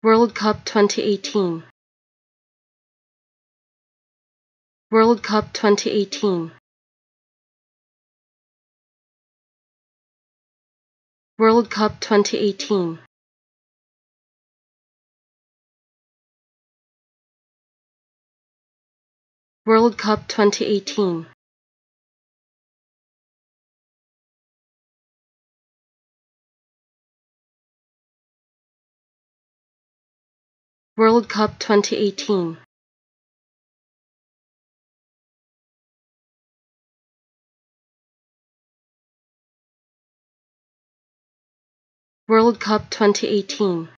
World Cup 2018. World Cup 2018. World Cup 2018. World Cup 2018. World Cup 2018. World Cup 2018.